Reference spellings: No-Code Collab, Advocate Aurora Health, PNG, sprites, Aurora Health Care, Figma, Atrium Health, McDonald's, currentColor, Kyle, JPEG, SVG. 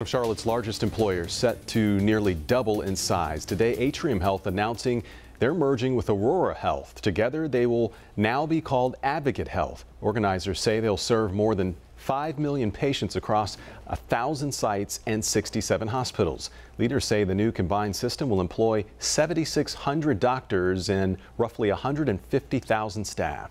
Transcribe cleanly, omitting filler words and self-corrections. One of Charlotte's largest employers set to nearly double in size. Today, Atrium Health announcing they're merging with Aurora Health. Together, they will now be called Advocate Health. Organizers say they'll serve more than 5 million patients across 1,000 sites and 67 hospitals. Leaders say the new combined system will employ 7,600 doctors and roughly 150,000 staff.